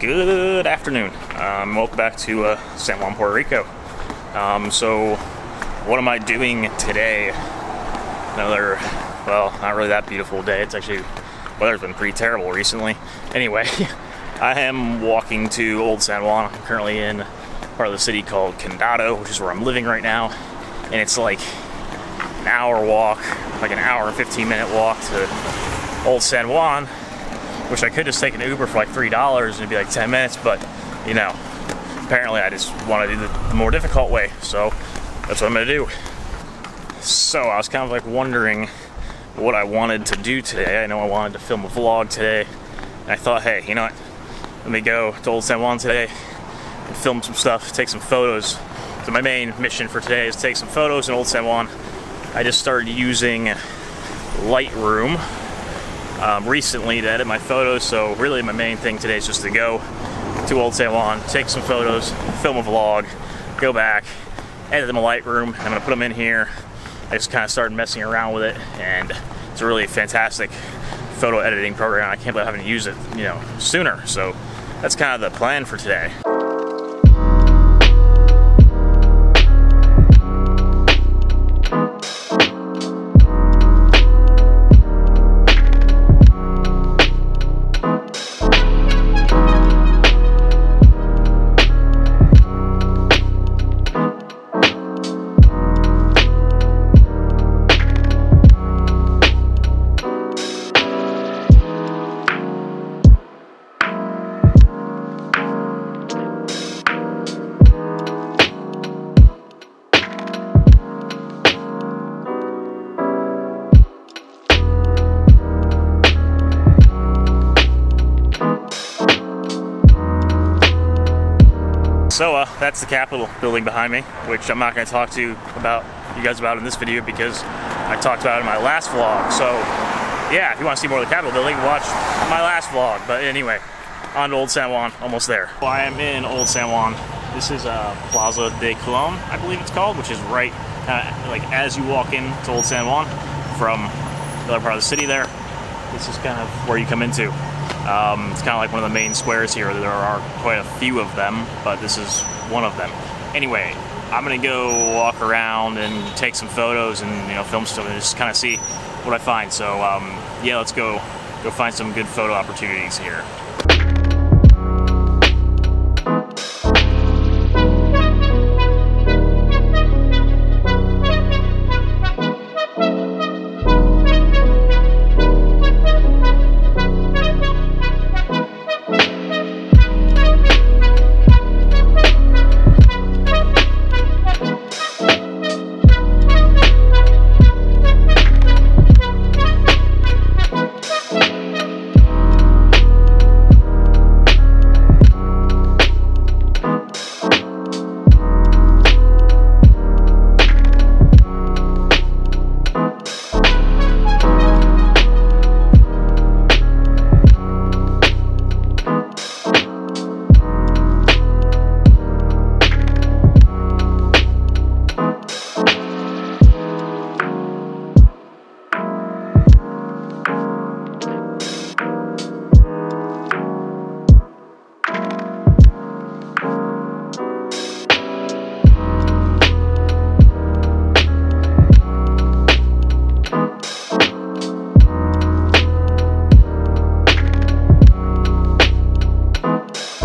Good afternoon. Welcome back to San Juan, Puerto Rico. So what am I doing today? Another, well, not really that beautiful day. It's actually, weather's been pretty terrible recently. Anyway, I am walking to Old San Juan. I'm currently in part of the city called Condado, which is where I'm living right now. And it's like an hour walk, like an hour and 15-minute walk to Old San Juan, which I could just take an Uber for like $3 and it'd be like 10 minutes, but you know, apparently I just want to do the more difficult way, so that's what I'm gonna do. So I was kind of like wondering what I wanted to do today. I know I wanted to film a vlog today, and I thought, hey, you know what, let me go to Old San Juan today and film some stuff, take some photos. So my main mission for today is take some photos in Old San Juan. I just started using Lightroom recently to edit my photos, so really my main thing today is just to go to Old San Juan, take some photos, film a vlog, go back, edit them in Lightroom. I'm gonna put them in here. I just kind of started messing around with it, and it's a really fantastic photo editing program. I can't believe I haven't used it, you know, sooner. So that's kind of the plan for today. So that's the Capitol building behind me, which I'm not going to talk to you guys about in this video because I talked about it in my last vlog. So yeah, if you want to see more of the Capitol building, watch my last vlog. But anyway, on to Old San Juan, almost there. Well, I am in Old San Juan. This is Plaza de Colón, I believe it's called, which is right like as you walk in to Old San Juan from the other part of the city there. This is kind of where you come into. It's kind of like one of the main squares here. There are quite a few of them, but this is one of them. Anyway, I'm gonna go walk around and take some photos and, you know, film stuff and just kind of see what I find. So yeah, let's go find some good photo opportunities here.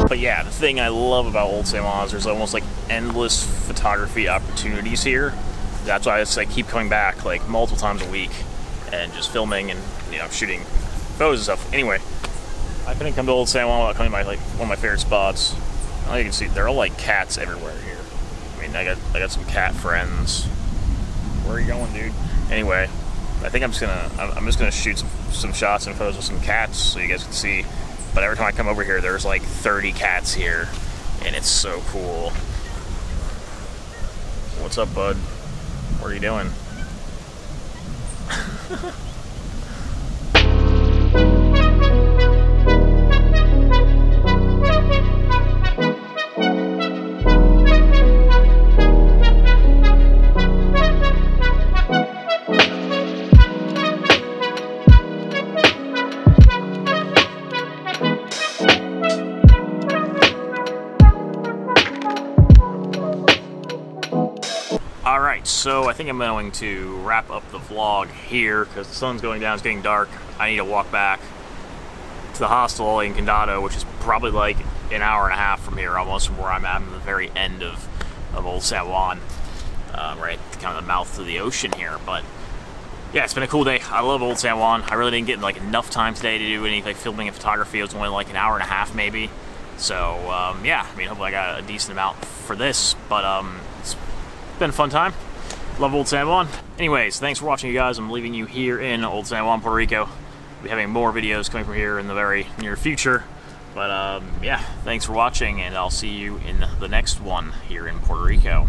But yeah, the thing I love about Old San Juan is there's almost like endless photography opportunities here. That's why I just like keep coming back like multiple times a week and just filming and, you know, shooting photos and stuff. Anyway, I couldn't come to Old San Juan without coming by like one of my favorite spots. Now you can see they're all like cats everywhere here. I mean, I got some cat friends. Where are you going, dude? Anyway, I think I'm just gonna shoot some shots and photos with some cats so you guys can see. But every time I come over here, there's like 30 cats here, and it's so cool. What's up, bud? What are you doing? Alright, so I think I'm going to wrap up the vlog here because the sun's going down, it's getting dark. I need to walk back to the hostel in Condado, which is probably like an hour and a half from here, almost from where I'm at. I'm at the very end of Old San Juan, right at kind of the mouth of the ocean here. But yeah, it's been a cool day. I love Old San Juan. I really didn't get like enough time today to do any like filming and photography. It was only like an hour and a half maybe. So yeah, I mean, hopefully I got a decent amount for this, but it's been a fun time. Love Old San Juan. Anyways, thanks for watching, you guys. I'm leaving you here in Old San Juan, Puerto Rico. We'll be having more videos coming from here in the very near future. But yeah, thanks for watching, and I'll see you in the next one here in Puerto Rico.